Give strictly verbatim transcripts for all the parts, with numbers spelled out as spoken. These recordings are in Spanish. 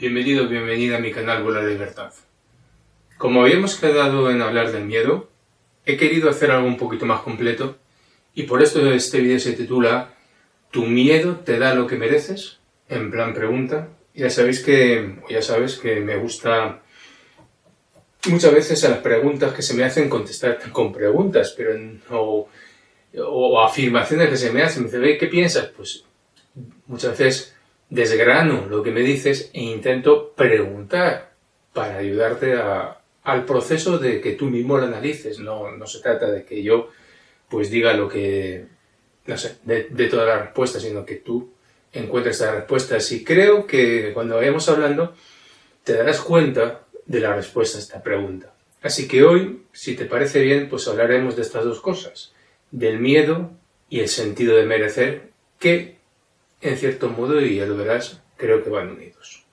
Bienvenido, bienvenida a mi canal Vuelo a la Libertad. Como habíamos quedado en hablar del miedo, he querido hacer algo un poquito más completo y por esto este vídeo se titula ¿Tu miedo te da lo que mereces? En plan pregunta. Ya sabéis que, o ya sabes que me gusta muchas veces a las preguntas que se me hacen contestar con preguntas, pero en, o, o afirmaciones que se me hacen. Me dicen, ¿qué piensas? Pues muchas veces desgrano lo que me dices e intento preguntar para ayudarte a, al proceso de que tú mismo lo analices. No, no se trata de que yo pues diga lo que, no sé, de, de todas las respuestas, sino que tú encuentres las respuestas. Y creo que cuando vayamos hablando te darás cuenta de la respuesta a esta pregunta. Así que hoy, si te parece bien, pues hablaremos de estas dos cosas, del miedo y el sentido de merecer, que en cierto modo, y ya lo verás, creo que van unidos.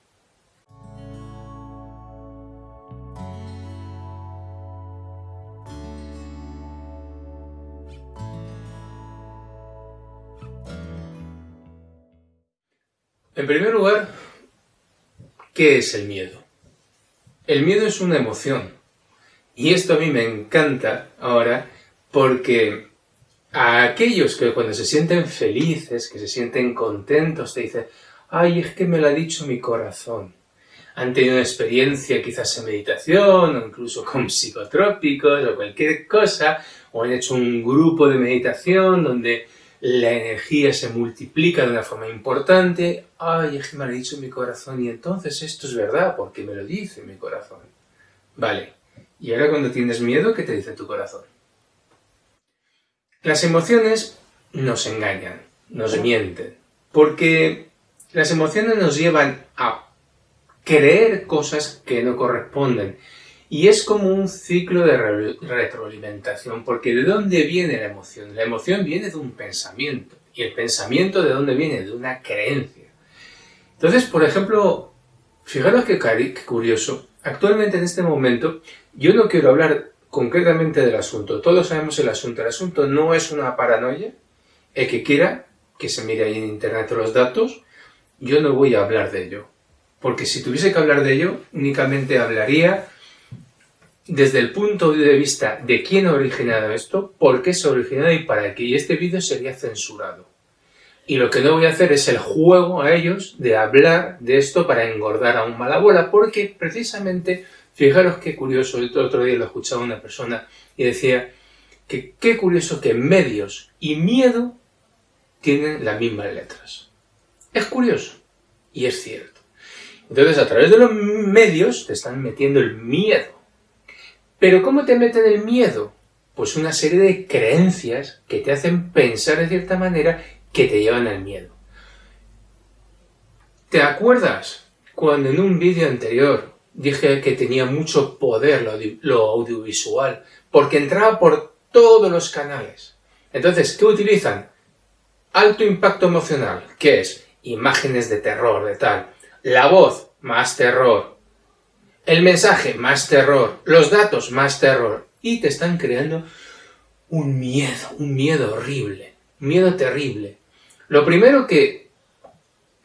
En primer lugar, ¿qué es el miedo? El miedo es una emoción, y esto a mí me encanta ahora porque a aquellos que cuando se sienten felices, que se sienten contentos, te dicen ¡ay, es que me lo ha dicho mi corazón! Han tenido una experiencia quizás en meditación, o incluso con psicotrópicos, o cualquier cosa, o han hecho un grupo de meditación donde la energía se multiplica de una forma importante. Ay, es que me lo ha dicho mi corazón, y entonces esto es verdad, porque me lo dice mi corazón. Vale, y ahora cuando tienes miedo, ¿qué te dice tu corazón? Las emociones nos engañan, nos mienten, porque las emociones nos llevan a creer cosas que no corresponden. Y es como un ciclo de re retroalimentación, porque ¿de dónde viene la emoción? La emoción viene de un pensamiento, y el pensamiento ¿de dónde viene? De una creencia. Entonces, por ejemplo, fijaros que curioso, actualmente en este momento yo no quiero hablar concretamente del asunto, todos sabemos el asunto, el asunto no es una paranoia, el que quiera que se mire ahí en internet los datos, yo no voy a hablar de ello, porque si tuviese que hablar de ello, únicamente hablaría desde el punto de vista de quién ha originado esto, por qué se ha originado y para qué. Y este vídeo sería censurado. Y lo que no voy a hacer es el juego a ellos de hablar de esto para engordar aún más la bola, porque precisamente, fijaros qué curioso, el otro día lo escuchaba una persona y decía que qué curioso que medios y miedo tienen las mismas letras. Es curioso y es cierto. Entonces, a través de los medios te están metiendo el miedo. ¿Pero cómo te meten el miedo? Pues una serie de creencias que te hacen pensar de cierta manera que te llevan al miedo. ¿Te acuerdas cuando en un vídeo anterior dije que tenía mucho poder lo, audio lo audiovisual? Porque entraba por todos los canales. Entonces, ¿qué utilizan? Alto impacto emocional, que es imágenes de terror, de tal. La voz, más terror. El mensaje, más terror. Los datos, más terror. Y te están creando un miedo, un miedo horrible, un miedo terrible. Lo primero que...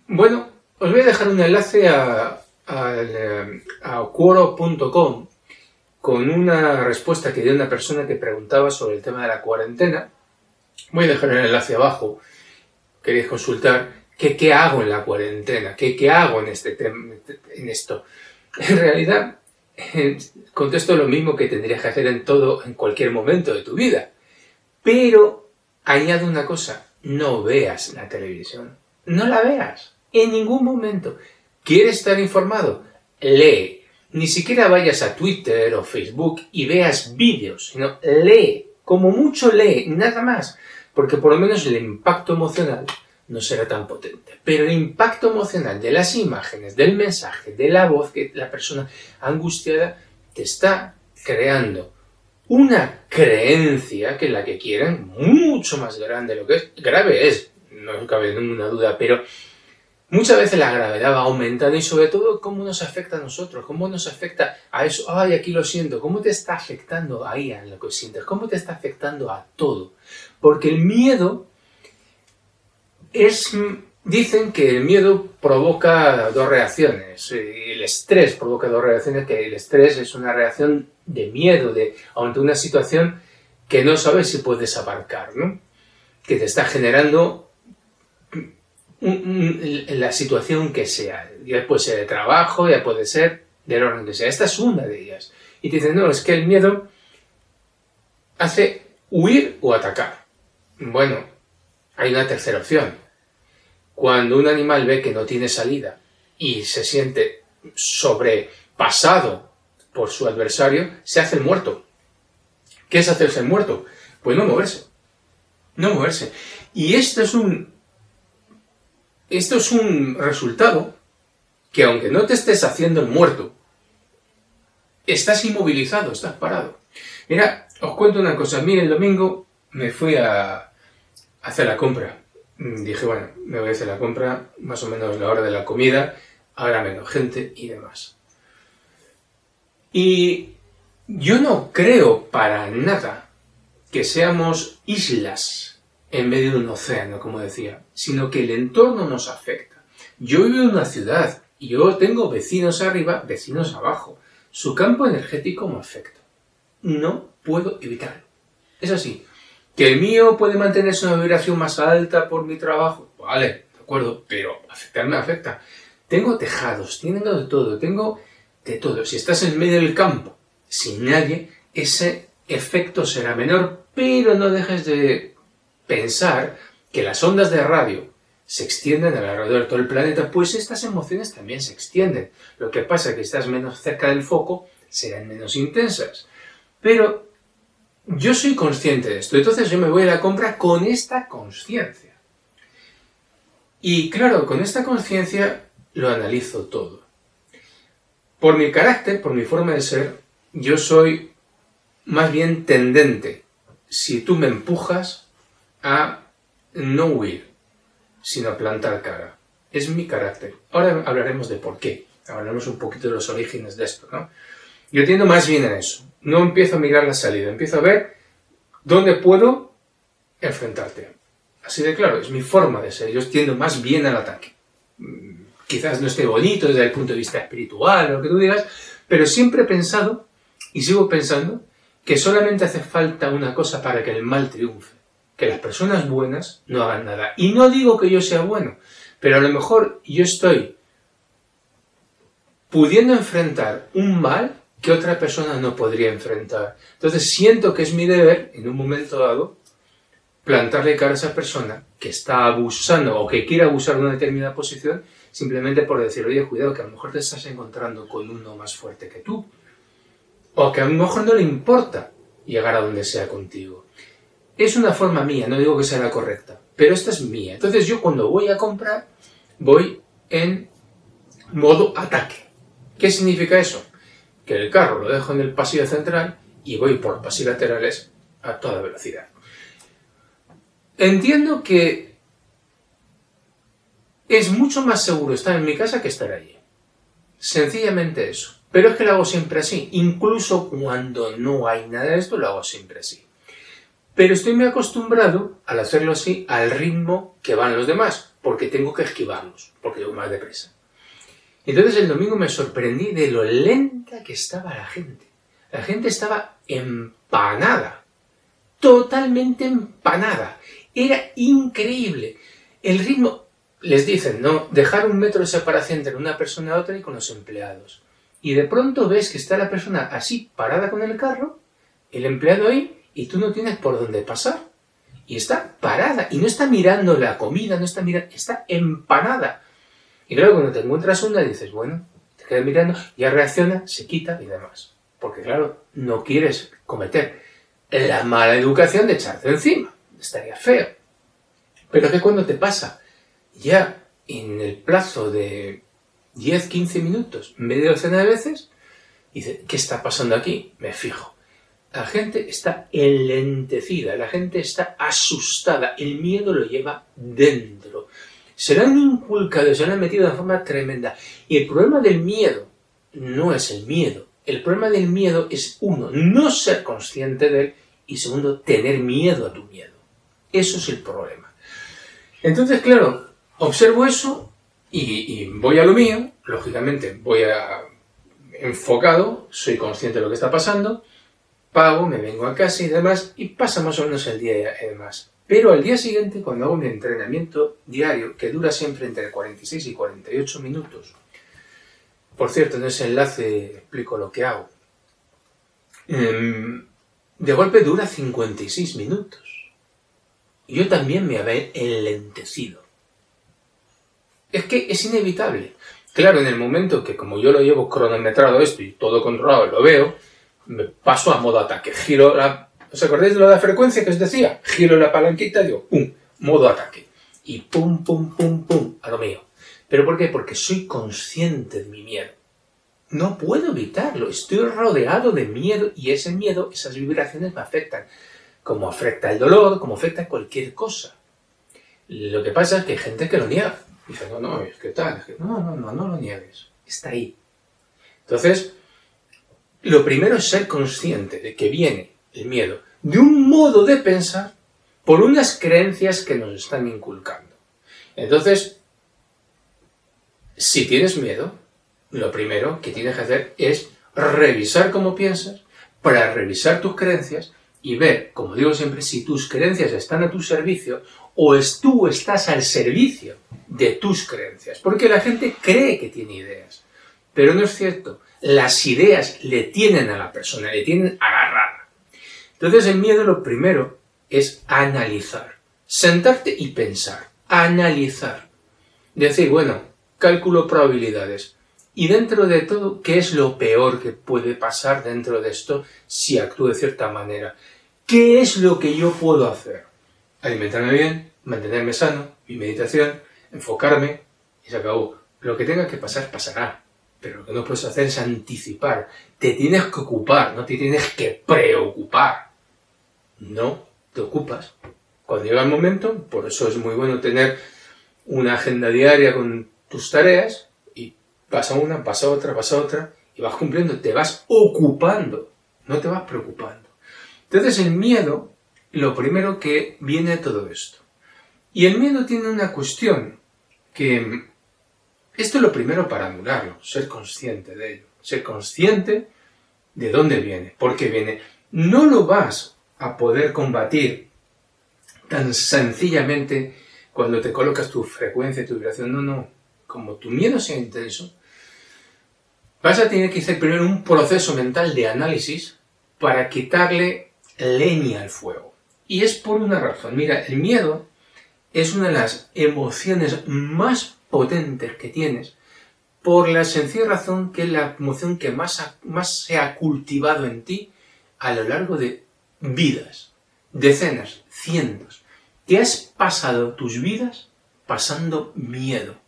Bueno, os voy a dejar un enlace a, a, a cuoro punto com con una respuesta que dio una persona que preguntaba sobre el tema de la cuarentena. Voy a dejar el enlace abajo. Queréis consultar qué, qué hago en la cuarentena, qué, qué hago en, este en esto. En realidad, contesto lo mismo que tendrías que hacer en todo, en cualquier momento de tu vida. Pero añado una cosa, no veas la televisión. No la veas, en ningún momento. ¿Quieres estar informado? Lee. Ni siquiera vayas a Twitter o Facebook y veas vídeos, sino lee. Como mucho lee, nada más. Porque por lo menos el impacto emocional no será tan potente. Pero el impacto emocional de las imágenes, del mensaje, de la voz que la persona angustiada te está creando una creencia que la que quieren mucho más grande de lo que es. Grave es, no cabe ninguna duda, pero muchas veces la gravedad va aumentando y sobre todo cómo nos afecta a nosotros, cómo nos afecta a eso. Ay, aquí lo siento. ¿Cómo te está afectando ahí a lo que sientes? ¿Cómo te está afectando a todo? Porque el miedo es Dicen que el miedo provoca dos reacciones, el estrés provoca dos reacciones, que el estrés es una reacción de miedo de, ante una situación que no sabes si puedes abarcar, ¿no? Que te está generando un, un, la situación que sea, ya puede ser de trabajo, ya puede ser del orden que sea, esta es una de ellas. Y te dicen, no, es que el miedo hace huir o atacar. Bueno, hay una tercera opción. Cuando un animal ve que no tiene salida y se siente sobrepasado por su adversario, se hace el muerto. ¿Qué es hacerse el muerto? Pues no moverse. No moverse. Y esto es un, esto es un resultado que aunque no te estés haciendo el muerto, estás inmovilizado, estás parado. Mira, os cuento una cosa. Mira, el domingo me fui a hacer la compra. Dije, bueno, me voy a hacer la compra, más o menos la hora de la comida, habrá menos gente y demás. Y yo no creo para nada que seamos islas en medio de un océano, como decía, sino que el entorno nos afecta. Yo vivo en una ciudad y yo tengo vecinos arriba, vecinos abajo. Su campo energético me afecta. No puedo evitarlo. Es así. ¿Que el mío puede mantenerse una vibración más alta por mi trabajo? Vale, de acuerdo, pero afectarme afecta. Tengo tejados, tengo de todo, tengo de todo. Si estás en medio del campo, sin nadie, ese efecto será menor, pero no dejes de pensar que las ondas de radio se extienden alrededor de todo el planeta, pues estas emociones también se extienden. Lo que pasa es que estás menos cerca del foco, serán menos intensas. Pero yo soy consciente de esto, entonces yo me voy a la compra con esta conciencia. Y claro, con esta conciencia lo analizo todo. Por mi carácter, por mi forma de ser, yo soy más bien tendente, si tú me empujas, a no huir, sino a plantar cara. Es mi carácter. Ahora hablaremos de por qué. Hablaremos un poquito de los orígenes de esto, ¿no? Yo tiendo más bien a eso. No empiezo a mirar la salida, empiezo a ver dónde puedo enfrentarte. Así de claro, es mi forma de ser. Yo tiendo más bien al ataque. Quizás no esté bonito desde el punto de vista espiritual, lo que tú digas, pero siempre he pensado, y sigo pensando, que solamente hace falta una cosa para que el mal triunfe. Que las personas buenas no hagan nada. Y no digo que yo sea bueno, pero a lo mejor yo estoy pudiendo enfrentar un mal que otra persona no podría enfrentar. Entonces siento que es mi deber, en un momento dado, plantarle cara a esa persona que está abusando o que quiere abusar de una determinada posición, simplemente por decir, oye, cuidado, que a lo mejor te estás encontrando con uno más fuerte que tú, o que a lo mejor no le importa llegar a donde sea contigo. Es una forma mía, no digo que sea la correcta, pero esta es mía. Entonces yo cuando voy a comprar, voy en modo ataque. ¿Qué significa eso? Que el carro lo dejo en el pasillo central y voy por pasillos laterales a toda velocidad. Entiendo que es mucho más seguro estar en mi casa que estar allí. Sencillamente eso. Pero es que lo hago siempre así. Incluso cuando no hay nada de esto, lo hago siempre así. Pero estoy muy acostumbrado al hacerlo así al ritmo que van los demás, porque tengo que esquivarlos, porque llevo más deprisa. Entonces el domingo me sorprendí de lo lenta que estaba la gente. La gente estaba empanada, totalmente empanada. Era increíble. El ritmo, les dicen, no, dejar un metro de separación entre una persona a otra y con los empleados. Y de pronto ves que está la persona así, parada con el carro, el empleado ahí, y tú no tienes por dónde pasar. Y está parada, y no está mirando la comida, no está mirando, está empanada. Y luego cuando te encuentras una dices, bueno, te quedas mirando, ya reacciona, se quita y demás. Porque claro, no quieres cometer la mala educación de echarte encima. Estaría feo. Pero que cuando te pasa, ya en el plazo de diez a quince minutos, media docena de veces, dices, ¿qué está pasando aquí? Me fijo. La gente está enlentecida, la gente está asustada, el miedo lo lleva dentro. Se lo han inculcado, se lo han metido de forma tremenda. Y el problema del miedo no es el miedo. El problema del miedo es, uno, no ser consciente de él y, segundo, tener miedo a tu miedo. Eso es el problema. Entonces, claro, observo eso y, y voy a lo mío, lógicamente voy a enfocado, soy consciente de lo que está pasando, pago, me vengo a casa y demás, y pasa más o menos el día y demás. Pero al día siguiente, cuando hago mi entrenamiento diario, que dura siempre entre cuarenta y seis y cuarenta y ocho minutos, por cierto, en ese enlace explico lo que hago, de golpe dura cincuenta y seis minutos. Y yo también me había enlentecido. Es que es inevitable. Claro, en el momento que, como yo lo llevo cronometrado esto y todo controlado, lo veo, me paso a modo ataque. Giro la... ¿Os acordáis de lo de la frecuencia que os decía? Giro la palanquita y digo, ¡pum! Modo ataque. Y pum, pum, pum, pum, a lo mío. ¿Pero por qué? Porque soy consciente de mi miedo. No puedo evitarlo. Estoy rodeado de miedo y ese miedo, esas vibraciones me afectan. Como afecta el dolor, como afecta cualquier cosa. Lo que pasa es que hay gente que lo niega. Dice, no, no, es que tal, es que no, no, no, no lo niegues. Está ahí. Entonces, lo primero es ser consciente de que viene el miedo de un modo de pensar por unas creencias que nos están inculcando. Entonces, si tienes miedo, lo primero que tienes que hacer es revisar cómo piensas, para revisar tus creencias y ver, como digo siempre, si tus creencias están a tu servicio o es tú estás al servicio de tus creencias. Porque la gente cree que tiene ideas, pero no es cierto. Las ideas le tienen a la persona, le tienen agarrada. Entonces el miedo lo primero es analizar, sentarte y pensar, analizar. Decir, bueno, calculo probabilidades. Y dentro de todo, ¿qué es lo peor que puede pasar dentro de esto si actúo de cierta manera? ¿Qué es lo que yo puedo hacer? Alimentarme bien, mantenerme sano, mi meditación, enfocarme y se acabó. Lo que tenga que pasar, pasará. Pero lo que no puedes hacer es anticipar. Te tienes que ocupar, no te tienes que preocupar. No te ocupas. Cuando llega el momento, por eso es muy bueno tener una agenda diaria con tus tareas. Pasa una, pasa otra, pasa otra, y vas cumpliendo, te vas ocupando, no te vas preocupando. Entonces el miedo, lo primero que viene de todo esto. Y el miedo tiene una cuestión, que esto es lo primero para anularlo, ser consciente de ello, ser consciente de dónde viene, por qué viene. No lo vas a poder combatir tan sencillamente cuando te colocas tu frecuencia, tu vibración, no, no. Como tu miedo sea intenso, vas a tener que hacer primero un proceso mental de análisis para quitarle leña al fuego. Y es por una razón. Mira, el miedo es una de las emociones más potentes que tienes por la sencilla razón que es la emoción que más, ha, más se ha cultivado en ti a lo largo de vidas, decenas, cientos. Te has pasado tus vidas pasando miedo.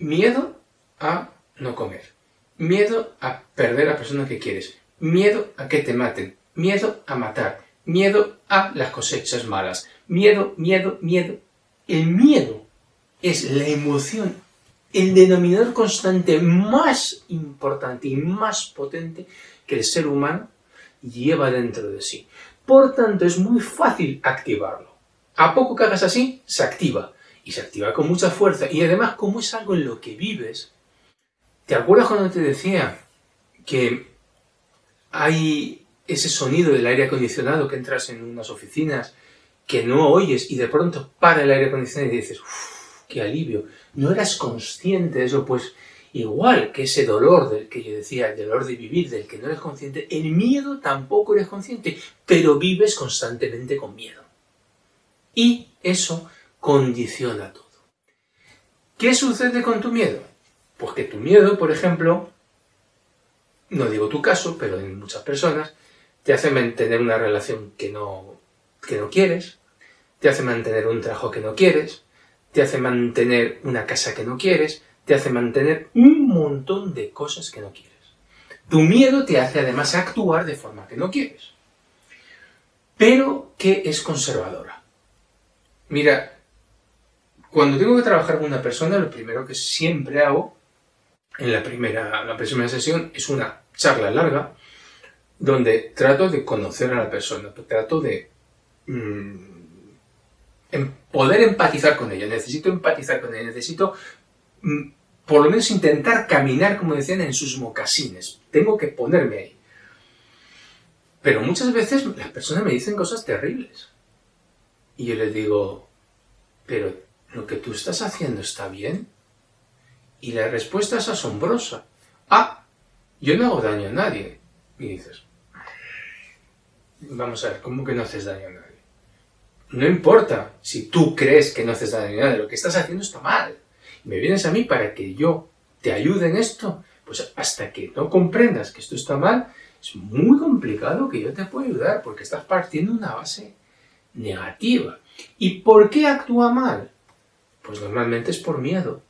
Miedo a no comer, miedo a perder a la persona que quieres, miedo a que te maten, miedo a matar, miedo a las cosechas malas, miedo, miedo, miedo. El miedo es la emoción, el denominador constante más importante y más potente que el ser humano lleva dentro de sí. Por tanto, es muy fácil activarlo. A poco que hagas así, se activa. Y se activa con mucha fuerza. Y además, como es algo en lo que vives, ¿te acuerdas cuando te decía que hay ese sonido del aire acondicionado que entras en unas oficinas que no oyes y de pronto para el aire acondicionado y dices, uff, qué alivio? No eras consciente de eso, pues igual que ese dolor del que yo decía, el dolor de vivir, del que no eres consciente, el miedo tampoco eres consciente, pero vives constantemente con miedo. Y eso condiciona todo. ¿Qué sucede con tu miedo? Pues que tu miedo, por ejemplo, no digo tu caso, pero en muchas personas, te hace mantener una relación que no, que no quieres, te hace mantener un trabajo que no quieres, te hace mantener una casa que no quieres, te hace mantener un montón de cosas que no quieres. Tu miedo te hace además actuar de forma que no quieres, pero que es conservadora. Mira, cuando tengo que trabajar con una persona, lo primero que siempre hago en la primera, la primera sesión es una charla larga donde trato de conocer a la persona, trato de mmm, poder empatizar con ella, necesito empatizar con ella, necesito por lo menos intentar caminar, como decían, en sus mocasines, tengo que ponerme ahí. Pero muchas veces las personas me dicen cosas terribles y yo les digo, pero lo que tú estás haciendo está bien, y la respuesta es asombrosa, ah, yo no hago daño a nadie, y dices, vamos a ver, ¿cómo que no haces daño a nadie? No importa si tú crees que no haces daño a nadie, lo que estás haciendo está mal. Y me vienes a mí para que yo te ayude en esto, pues hasta que no comprendas que esto está mal, es muy complicado que yo te pueda ayudar, porque estás partiendo de una base negativa. ¿Y por qué actúa mal? Pues normalmente es por miedo.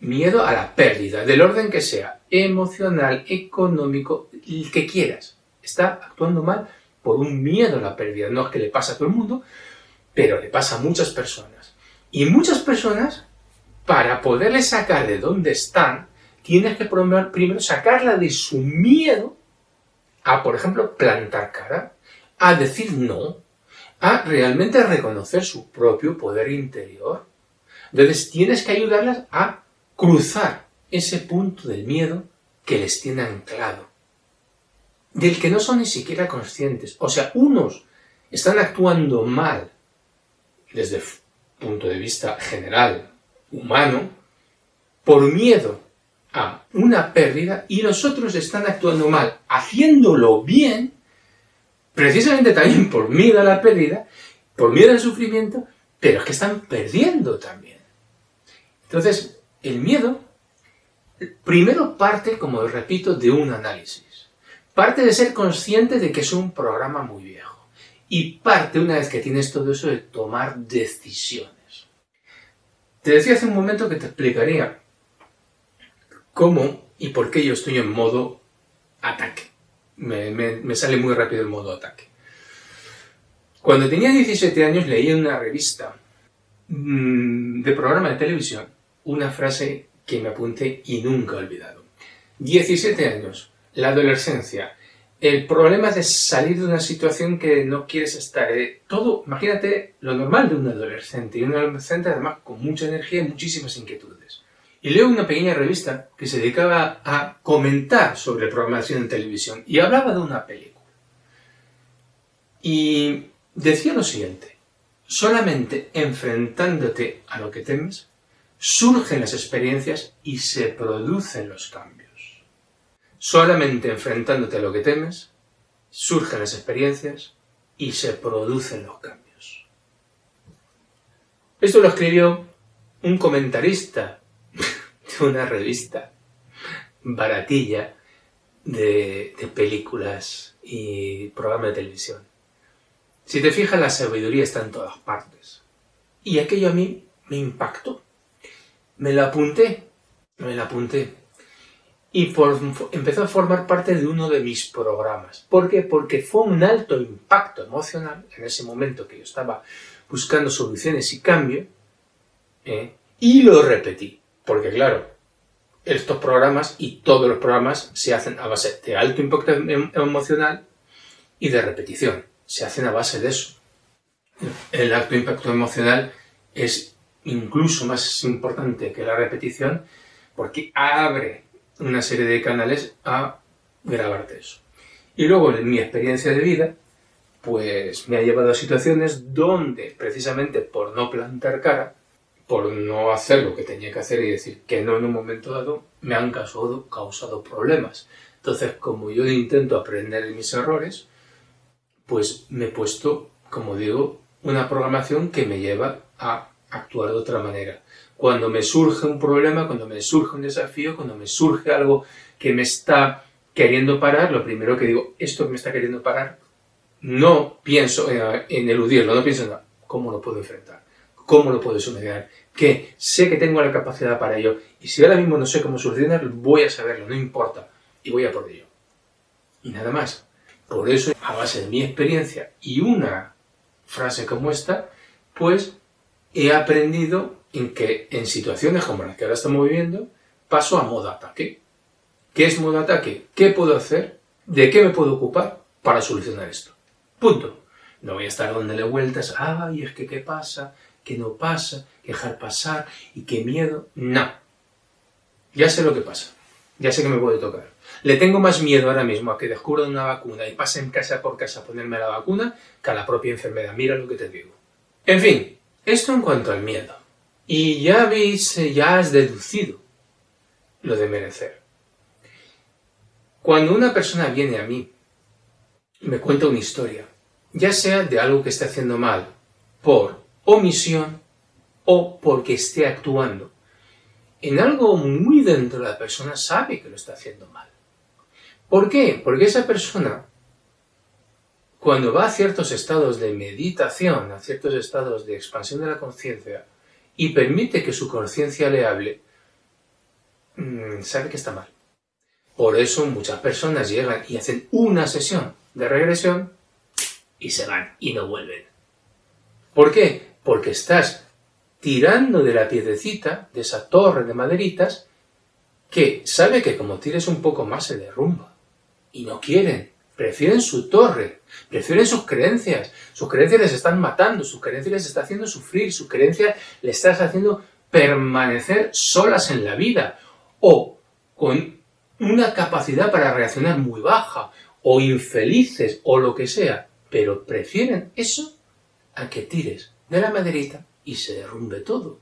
Miedo a la pérdida, del orden que sea, emocional, económico, el que quieras. Está actuando mal por un miedo a la pérdida. No es que le pasa a todo el mundo, pero le pasa a muchas personas. Y muchas personas, para poderle sacar de donde están, tienes que primero sacarla de su miedo a, por ejemplo, plantar cara, a decir no, a realmente reconocer su propio poder interior. Entonces tienes que ayudarlas a cruzar ese punto del miedo que les tiene anclado, del que no son ni siquiera conscientes. O sea, unos están actuando mal desde el punto de vista general, humano, por miedo a una pérdida, y los otros están actuando mal, haciéndolo bien, precisamente también por miedo a la pérdida, por miedo al sufrimiento, pero es que están perdiendo también. Entonces, el miedo, primero parte, como repito, de un análisis. Parte de ser consciente de que es un programa muy viejo. Y parte, una vez que tienes todo eso, de tomar decisiones. Te decía hace un momento que te explicaría cómo y por qué yo estoy en modo ataque. Me, me, me sale muy rápido el modo ataque. Cuando tenía diecisiete años leí en una revista mmm, de programa de televisión una frase que me apunté y nunca he olvidado. diecisiete años. La adolescencia, el problema de salir de una situación que no quieres estar, eh, todo, imagínate lo normal de un adolescente, y un adolescente además con mucha energía y muchísimas inquietudes. Y leo una pequeña revista que se dedicaba a comentar sobre programación en televisión, y hablaba de una película. Y decía lo siguiente, solamente enfrentándote a lo que temes, surgen las experiencias y se producen los cambios. Solamente enfrentándote a lo que temes, surgen las experiencias y se producen los cambios. Esto lo escribió un comentarista de una revista baratilla de, de películas y programas de televisión. Si te fijas, la sabiduría está en todas partes. Y aquello a mí me impactó. Me la apunté, me la apunté. Y por, empezó a formar parte de uno de mis programas. ¿Por qué? Porque fue un alto impacto emocional en ese momento que yo estaba buscando soluciones y cambio, ¿eh? Y lo repetí. Porque claro, estos programas y todos los programas se hacen a base de alto impacto emocional y de repetición. Se hacen a base de eso. El alto impacto emocional es incluso más importante que la repetición porque abre una serie de canales a grabarte eso. Y luego en mi experiencia de vida, pues me ha llevado a situaciones donde precisamente por no plantar cara, por no hacer lo que tenía que hacer y decir que no en un momento dado, me han causado, causado problemas. Entonces, como yo intento aprender de mis errores, pues me he puesto, como digo, una programación que me lleva a actuar de otra manera. Cuando me surge un problema, cuando me surge un desafío, cuando me surge algo que me está queriendo parar, lo primero que digo, esto me está queriendo parar, no pienso en, en eludirlo, no pienso en no, cómo lo puedo enfrentar, cómo lo puedo solucionar, que sé que tengo la capacidad para ello, y si ahora mismo no sé cómo solucionarlo, voy a saberlo, no importa, y voy a por ello. Y nada más. Por eso, a base de mi experiencia y una frase como esta, pues he aprendido en que en situaciones como las que ahora estamos viviendo, paso a modo ataque. ¿Qué es modo ataque? ¿Qué puedo hacer? ¿De qué me puedo ocupar para solucionar esto? Punto. No voy a estar dándole vueltas, ay, es que qué pasa, que no pasa, que dejar pasar y qué miedo. No. Ya sé lo que pasa. Ya sé que me puede tocar. Le tengo más miedo ahora mismo a que descubran una vacuna y pasen casa por casa a ponerme la vacuna que a la propia enfermedad. Mira lo que te digo. En fin, esto en cuanto al miedo. Y ya habéis, ya has deducido lo de merecer. Cuando una persona viene a mí y me cuenta una historia, ya sea de algo que esté haciendo mal, por omisión o porque esté actuando en algo muy dentro de la persona, sabe que lo está haciendo mal. ¿Por qué? Porque esa persona, cuando va a ciertos estados de meditación, a ciertos estados de expansión de la conciencia, y permite que su conciencia le hable, sabe que está mal. Por eso muchas personas llegan y hacen una sesión de regresión y se van y no vuelven. ¿Por qué? Porque estás tirando de la piedrecita, de esa torre de maderitas, que sabe que como tires un poco más se derrumba. Y no quieren, prefieren su torre, prefieren sus creencias. Sus creencias les están matando, sus creencias les están haciendo sufrir, sus creencias les están haciendo permanecer solas en la vida, o con una capacidad para reaccionar muy baja, o infelices, o lo que sea. Pero prefieren eso a que tires de la maderita y se derrumbe todo.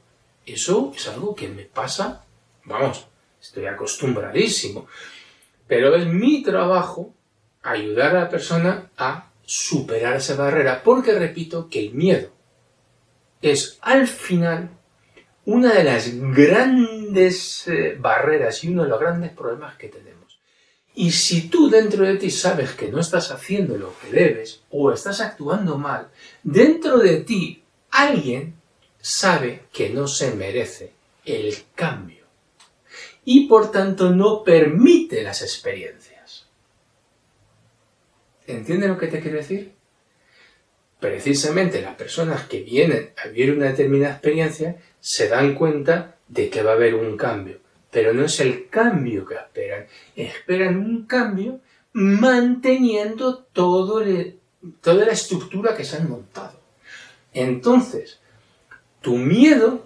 Eso es algo que me pasa, vamos, estoy acostumbradísimo. Pero es mi trabajo ayudar a la persona a superar esa barrera, porque repito que el miedo es al final una de las grandes eh, barreras y uno de los grandes problemas que tenemos. Y si tú dentro de ti sabes que no estás haciendo lo que debes o estás actuando mal, dentro de ti alguien sabe que no se merece el cambio y por tanto no permite las experiencias. ¿Entiendes lo que te quiero decir? Precisamente las personas que vienen a vivir una determinada experiencia se dan cuenta de que va a haber un cambio, pero no es el cambio que esperan. Esperan un cambio manteniendo todo el, toda la estructura que se han montado. Entonces, tu miedo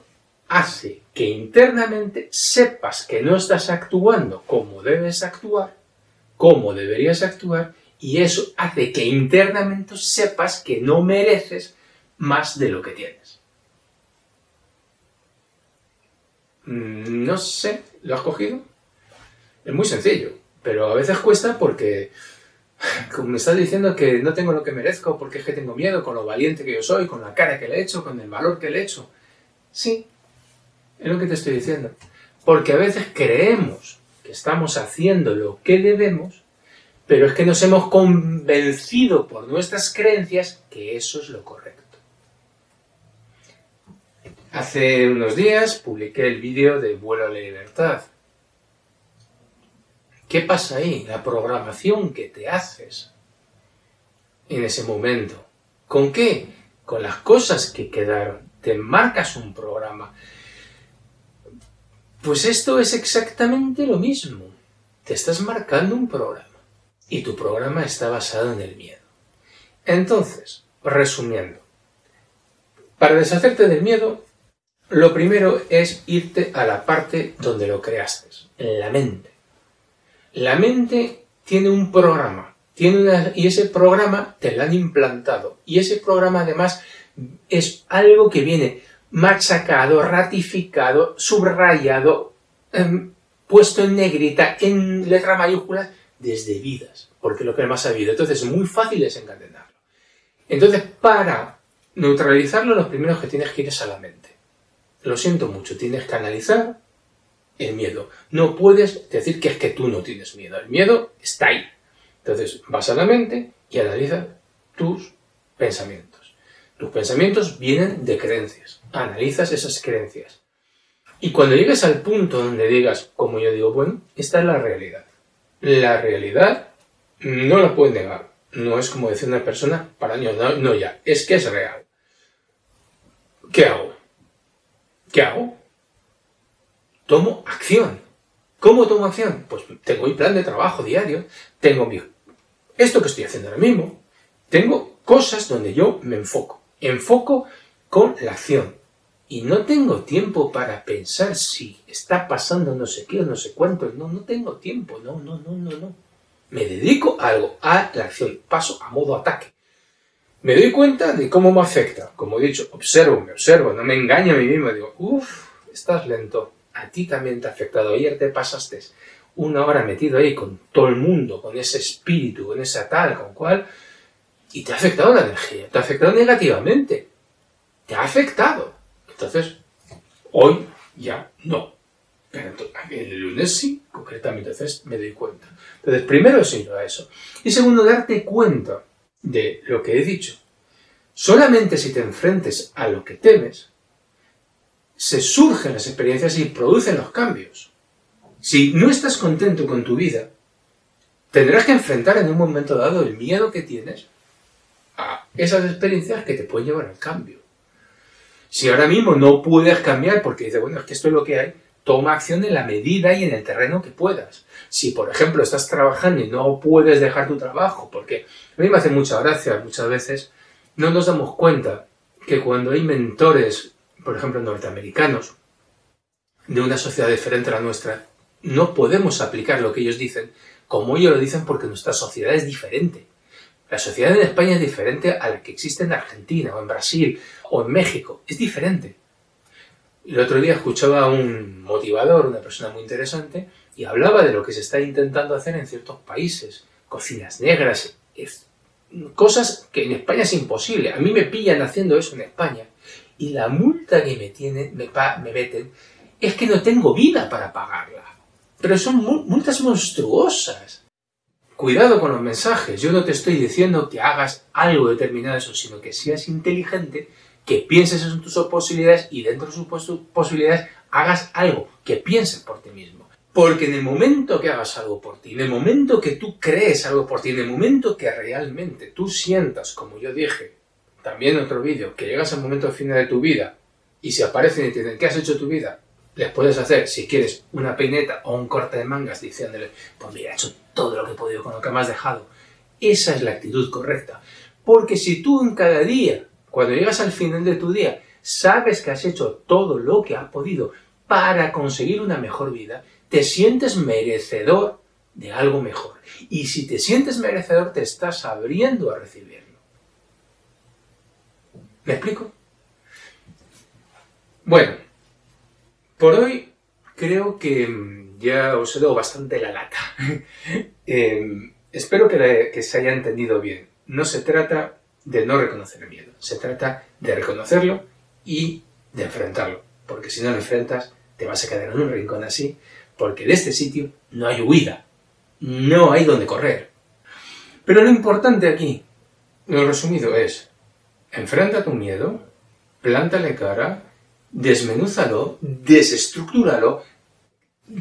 hace que internamente sepas que no estás actuando como debes actuar, como deberías actuar, y eso hace que internamente sepas que no mereces más de lo que tienes. No sé, ¿lo has cogido? Es muy sencillo, pero a veces cuesta porque como me estás diciendo que no tengo lo que merezco porque es que tengo miedo, con lo valiente que yo soy, con la cara que le he hecho, con el valor que le he hecho. Sí, es lo que te estoy diciendo. Porque a veces creemos que estamos haciendo lo que debemos, pero es que nos hemos convencido por nuestras creencias que eso es lo correcto. Hace unos días publiqué el vídeo de Vuelo a la Libertad. ¿Qué pasa ahí? La programación que te haces en ese momento. ¿Con qué? Con las cosas que quedaron. Te marcas un programa. Pues esto es exactamente lo mismo. Te estás marcando un programa. Y tu programa está basado en el miedo. Entonces, resumiendo. Para deshacerte del miedo, lo primero es irte a la parte donde lo creaste, en la mente. La mente tiene un programa tiene una, y ese programa te lo han implantado. Y ese programa además es algo que viene machacado, ratificado, subrayado, eh, puesto en negrita, en letra mayúscula, desde vidas, porque es lo que más ha habido. Entonces es muy fácil desencadenarlo. Entonces para neutralizarlo lo primero que tienes que ir es a la mente. Lo siento mucho, tienes que analizar el miedo. No puedes decir que es que tú no tienes miedo. El miedo está ahí. Entonces vas a la mente y analizas tus pensamientos. Tus pensamientos vienen de creencias. Analizas esas creencias. Y cuando llegues al punto donde digas, como yo digo, bueno, esta es la realidad. La realidad no la puedes negar. No es como decir una persona, para niños, no, no ya, es que es real. ¿Qué hago? ¿Qué hago? Tomo acción. ¿Cómo tomo acción? Pues tengo mi plan de trabajo diario, tengo mi, esto que estoy haciendo ahora mismo, tengo cosas donde yo me enfoco. Enfoco con la acción. y no tengo tiempo para pensar si está pasando no sé qué o no sé cuánto. No, no tengo tiempo. No, no, no, no, no. Me dedico a algo, a la acción. Paso a modo ataque. Me doy cuenta de cómo me afecta. Como he dicho, observo, me observo, no me engaño a mí mismo. Digo, uff, estás lento. A ti también te ha afectado. Ayer te pasaste una hora metido ahí con todo el mundo, con ese espíritu, con esa tal, con cual, y te ha afectado la energía. Te ha afectado negativamente. Te ha afectado. Entonces, hoy ya no. Pero entonces, el lunes sí, concretamente. Entonces me doy cuenta. Entonces, primero es ir a eso. Y segundo, darte cuenta de lo que he dicho. Solamente si te enfrentes a lo que temes, se surgen las experiencias y producen los cambios. Si no estás contento con tu vida, tendrás que enfrentar en un momento dado el miedo que tienes a esas experiencias que te pueden llevar al cambio. Si ahora mismo no puedes cambiar porque dices, bueno, es que esto es lo que hay, toma acción en la medida y en el terreno que puedas. Si, por ejemplo, estás trabajando y no puedes dejar tu trabajo, porque a mí me hace mucha gracia, muchas veces no nos damos cuenta que cuando hay mentores, por ejemplo, norteamericanos, de una sociedad diferente a la nuestra, no podemos aplicar lo que ellos dicen como ellos lo dicen porque nuestra sociedad es diferente. La sociedad en España es diferente a la que existe en Argentina, o en Brasil, o en México. Es diferente. El otro día escuchaba a un motivador, una persona muy interesante, y hablaba de lo que se está intentando hacer en ciertos países. Cocinas negras, es, cosas que en España es imposible. A mí me pillan haciendo eso en España. Y la multa que me tienen, me, me meten, es que no tengo vida para pagarla. Pero son multas monstruosas. Cuidado con los mensajes. Yo no te estoy diciendo que hagas algo determinado de eso, sino que seas inteligente, que pienses en tus posibilidades y dentro de sus posibilidades hagas algo, que pienses por ti mismo. Porque en el momento que hagas algo por ti, en el momento que tú crees algo por ti, en el momento que realmente tú sientas, como yo dije también en otro vídeo, que llegas al momento final de tu vida y si aparecen y te dicen, ¿qué has hecho tu vida? Les puedes hacer, si quieres, una peineta o un corte de mangas diciéndoles, pues mira, he hecho todo lo que he podido con lo que me has dejado. Esa es la actitud correcta. Porque si tú en cada día, cuando llegas al final de tu día, sabes que has hecho todo lo que has podido para conseguir una mejor vida, te sientes merecedor de algo mejor. Y si te sientes merecedor, te estás abriendo a recibirlo. ¿Me explico? Bueno. Por hoy creo que ya os he dado bastante la lata. eh, espero que, la, que se haya entendido bien. No se trata de no reconocer el miedo, se trata de reconocerlo y de enfrentarlo. Porque si no lo enfrentas, te vas a quedar en un rincón así, porque de este sitio no hay huida, no hay donde correr. Pero lo importante aquí, lo resumido es, enfrenta tu miedo, plántale cara, desmenúzalo, desestructúralo,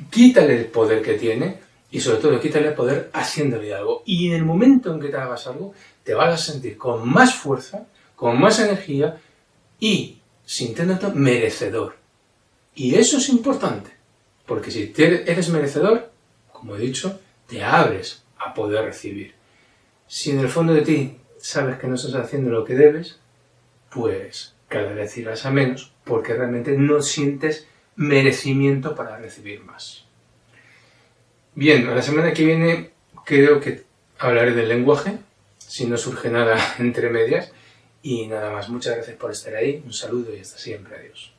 quítale el poder que tiene y sobre todo quítale el poder haciéndole algo. Y en el momento en que te hagas algo, te vas a sentir con más fuerza, con más energía y sintiéndote merecedor. Y eso es importante, porque si eres merecedor, como he dicho, te abres a poder recibir. Si en el fondo de ti sabes que no estás haciendo lo que debes, pues cada vez irás a menos, porque realmente no sientes merecimiento para recibir más. Bien, a la semana que viene creo que hablaré del lenguaje, si no surge nada entre medias, y nada más. Muchas gracias por estar ahí, un saludo y hasta siempre, adiós.